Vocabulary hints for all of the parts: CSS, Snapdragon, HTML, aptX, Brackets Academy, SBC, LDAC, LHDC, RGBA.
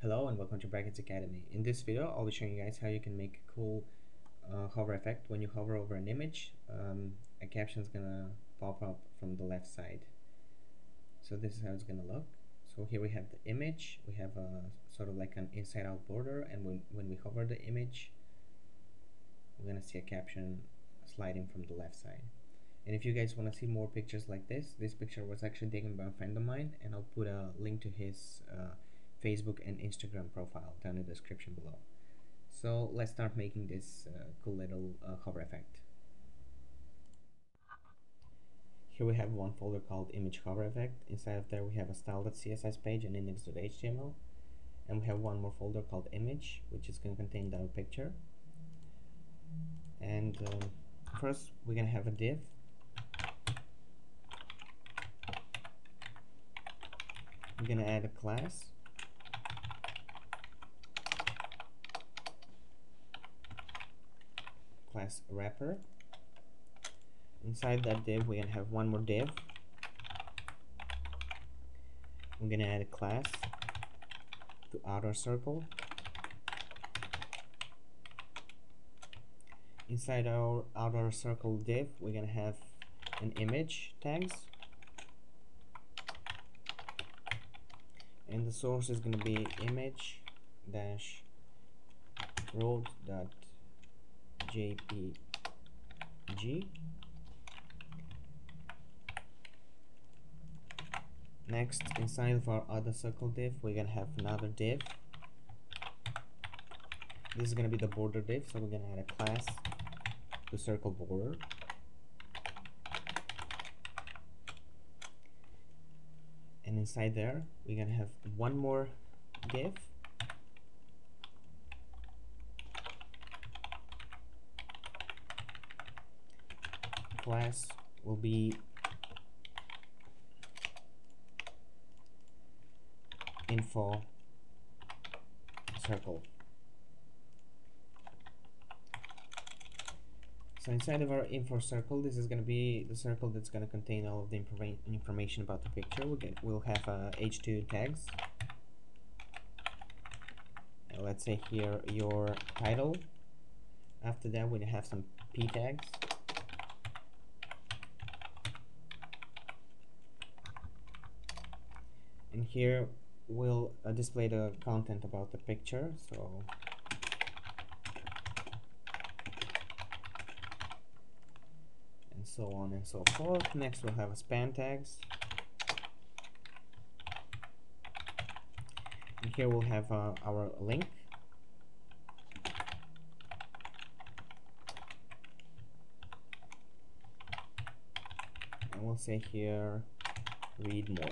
Hello and welcome to Brackets Academy. In this video I'll be showing you guys how you can make a cool hover effect when you hover over an image. A caption is gonna pop up from the left side. So this is how it's gonna look. So here we have the image, we have a sort of like an inside out border, and when we hover the image we're gonna see a caption sliding from the left side. And if you guys want to see more pictures like this, this picture was actually taken by a friend of mine, and I'll put a link to his Facebook and Instagram profile down in the description below. So let's start making this cool little hover effect. Here we have one folder called image hover effect. Inside of there we have a style.css page and index.html, and we have one more folder called image, which is going to contain the picture. And first we're going to have a div . We're going to add a class wrapper. Inside that div we're gonna have one more div. We're gonna add a class to outer circle. Inside our outer circle div we're gonna have an image tags, and the source is gonna be image dash road dot jpg. Next, inside of our other circle div we're gonna have another div. This is gonna be the border div, so we're gonna add a class to circle border. And inside there we're gonna have one more div, class will be info circle. So inside of our info circle, this is going to be the circle that's going to contain all of the information about the picture. We'll have h2 tags. And let's say here your title. After that we'll have some p tags. And here we'll display the content about the picture. So and so on and so forth. Next we'll have a span tags. And here we'll have our link. And we'll say here read more.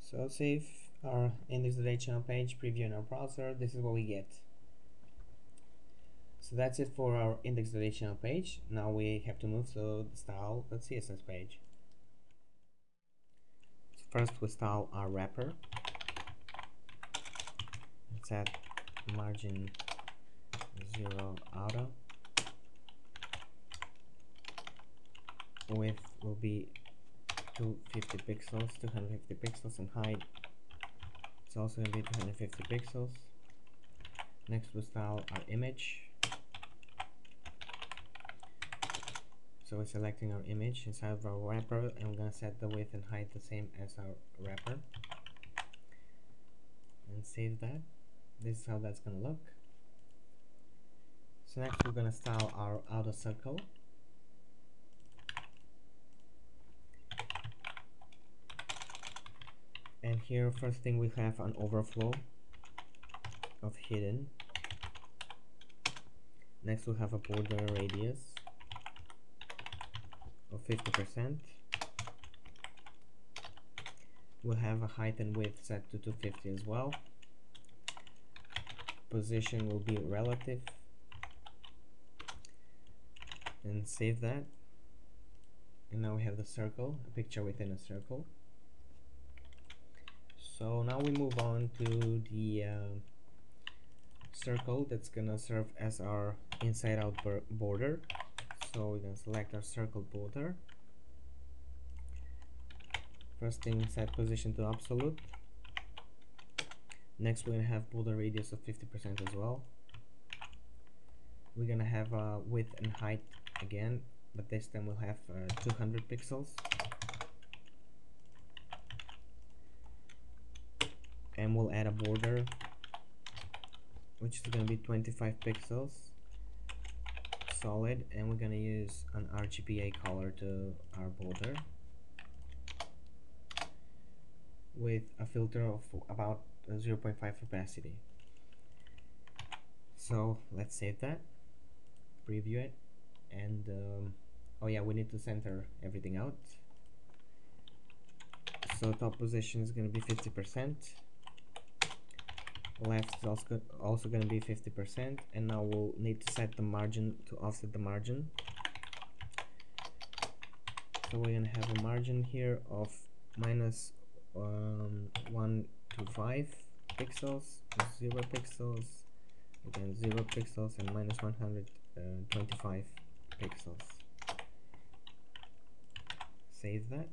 So save our index.html page, preview in our browser, this is what we get. So that's it for our index.html page. Now we have to move to the style.css page. So first we style our wrapper. Let's add margin 0 auto. Width will be 250 pixels, 250 pixels, and height it's also going to be 250 pixels. Next we style our image. So we're selecting our image inside of our wrapper, and we're going to set the width and height the same as our wrapper. And save that. This is how that's going to look. So next we're going to style our outer circle. And here first thing we have an overflow of hidden. Next we'll have a border radius of 50%. We'll have a height and width set to 250 as well. Position will be relative. And save that. And now we have the circle, a picture within a circle. So now we move on to the circle that's gonna serve as our inside out border. So we're gonna select our circle border. First thing, set position to absolute. Next, we're going to have border radius of 50% as well. We're going to have width and height again, but this time we'll have 200 pixels. And we'll add a border, which is going to be 25 pixels solid, and we're going to use an RGBA color to our border with a filter of about 0.5 opacity. So let's save that, preview it, and oh yeah, we need to center everything out. So top position is going to be 50%, left is also going to be 50%, and now we'll need to set the margin to offset the margin. So we're going to have a margin here of minus 125 pixels, 0 pixels, again 0 pixels, and minus 125 pixels. Save that.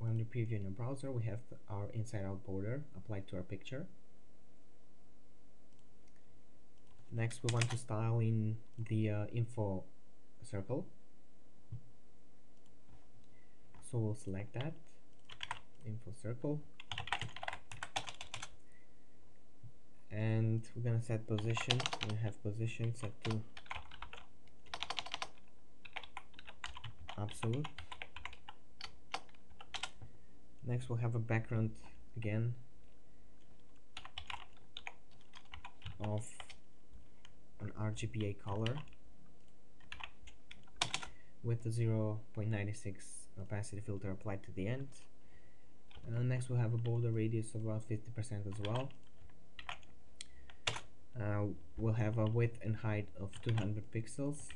When we preview in the browser, we have our inside out border applied to our picture. Next, we want to style in the info circle. So we'll select that info circle, and we're gonna set position. We have position set to absolute. Next, we'll have a background again of an RGBA color with the 0.96 opacity filter applied to the end. Next, we'll have a border radius of about 50% as well. We'll have a width and height of 200 pixels,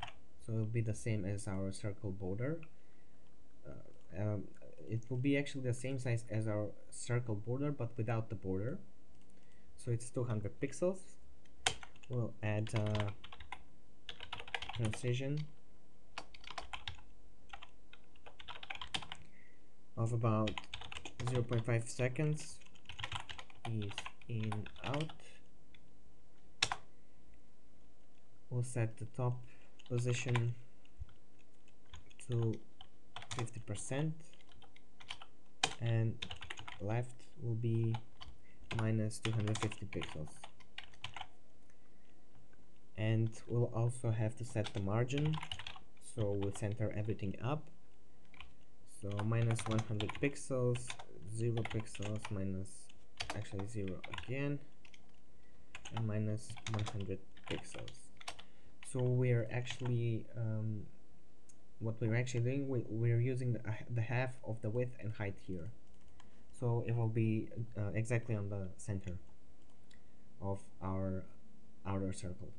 so it'll be the same as our circle border. It will be actually the same size as our circle border, but without the border, so it's 200 pixels. We'll add transition of about 0.5 seconds, is in out. We'll set the top position to 50%, and left will be minus 250 pixels. And we'll also have to set the margin, so we'll center everything up. So minus 100 pixels, 0 pixels, minus, actually 0 again, and minus 100 pixels. So we're actually what we're actually doing, we're using the half of the width and height here, so it will be exactly on the center of our outer circle.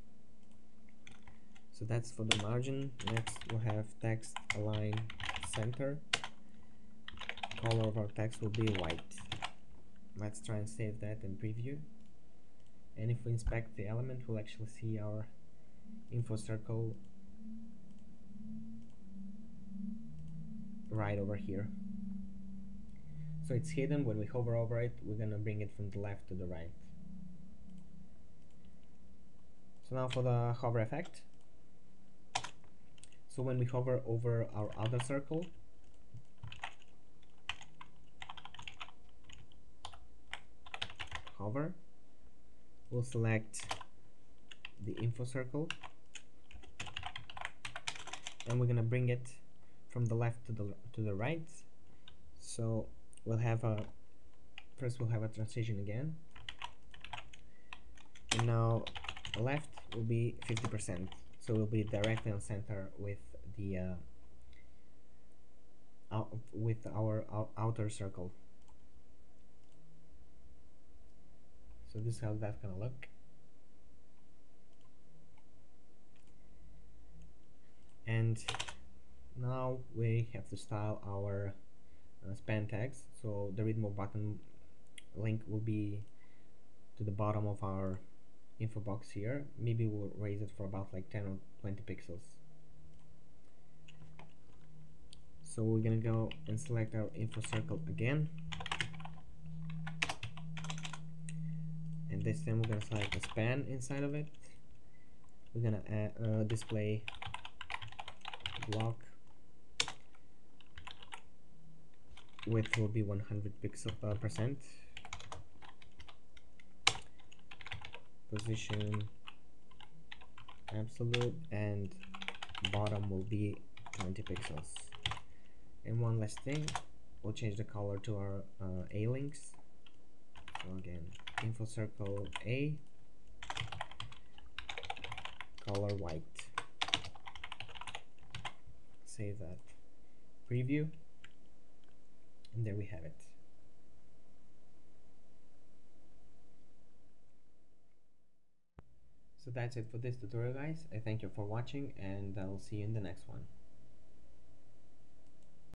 So that's for the margin. Next, we'll have text align center. Color of our text will be white. Let's try and save that and preview. And if we inspect the element, we'll actually see our info circle right over here. So it's hidden. When we hover over it, we're gonna bring it from the left to the right. So now for the hover effect. So when we hover over our other circle, hover, we'll select the info circle, and we're gonna bring it from the left to the right. So we'll have a first transition again, and now left will be 50%, so we'll be directly on center with the our outer circle. So this is how that's gonna look. And now we have to style our span tags, so the read more button link will be to the bottom of our info box here. Maybe we'll raise it for about like 10 or 20 pixels. So we're gonna go and select our info circle again, this time we're going to select the span inside of it. We're going to add display block. Width will be 100%. Position absolute, and bottom will be 20 pixels. And one last thing, we'll change the color to our A links. So again, info circle A, color white. Save that, preview, and there we have it. So that's it for this tutorial, guys. I thank you for watching, and I'll see you in the next one.